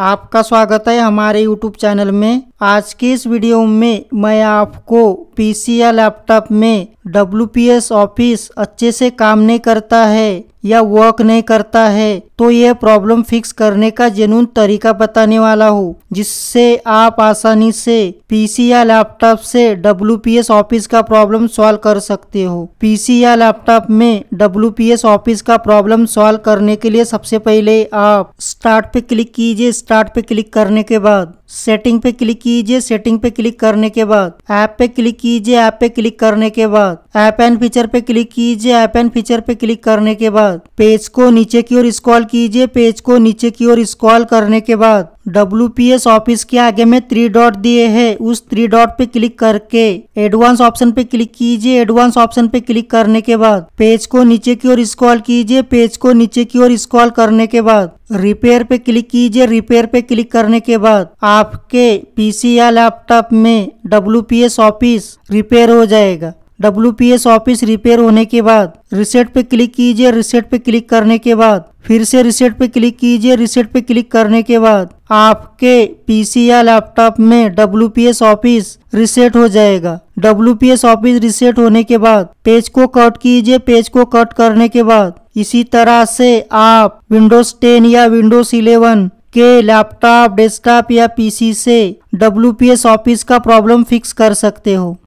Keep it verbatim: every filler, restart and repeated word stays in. आपका स्वागत है हमारे यूट्यूब चैनल में। आज की इस वीडियो में मैं आपको पीसी या लैपटॉप में डब्ल्यू पी एस ऑफिस अच्छे से काम नहीं करता है या वर्क नहीं करता है तो यह प्रॉब्लम फिक्स करने का जेन्युइन तरीका बताने वाला हूँ, जिससे आप आसानी से पीसी या लैपटॉप से डब्ल्यू पी एस ऑफिस का प्रॉब्लम सॉल्व कर सकते हो। पीसी या लैपटॉप में डब्ल्यू पी एस ऑफिस का प्रॉब्लम सॉल्व करने के लिए सबसे पहले आप स्टार्ट पे क्लिक कीजिए। स्टार्ट पे क्लिक करने के बाद सेटिंग पे क्लिक कीजिए। सेटिंग पे क्लिक करने के बाद ऐप पे क्लिक कीजिए। ऐप पे क्लिक करने के बाद ऐप एंड फीचर पे क्लिक कीजिए। ऐप एंड फीचर पे क्लिक करने के बाद पेज को नीचे की ओर स्क्रॉल कीजिए। पेज को नीचे की ओर स्क्रॉल करने के बाद डब्ल्यू पी एस ऑफिस के आगे में थ्री डॉट दिए हैं, उस थ्री डॉट पे क्लिक करके एडवांस ऑप्शन पे क्लिक कीजिए। एडवांस ऑप्शन पे क्लिक करने के बाद पेज को नीचे की ओर स्क्रॉल कीजिए। पेज को नीचे की ओर स्क्रॉल करने के बाद रिपेयर पे क्लिक कीजिए। रिपेयर पे क्लिक करने के बाद आपके पीसी या लैपटॉप में W P S office repair हो जाएगा। W P S office repair होने के बाद रिसेट पे क्लिक कीजिए। रिसेट पे क्लिक करने के बाद फिर से रिसेट पे क्लिक कीजिए। रिसेट पे क्लिक करने के बाद आपके पीसी या लैपटॉप में W P S office reset हो जाएगा। W P S office reset होने के बाद पेज को कट कीजिए। पेज को कट करने के बाद इसी तरह से आप विंडोज टेन या विंडोज इलेवन के लैपटॉप, डेस्कटॉप या पीसी से डब्ल्यू पी एस ऑफिस का प्रॉब्लम फिक्स कर सकते हो।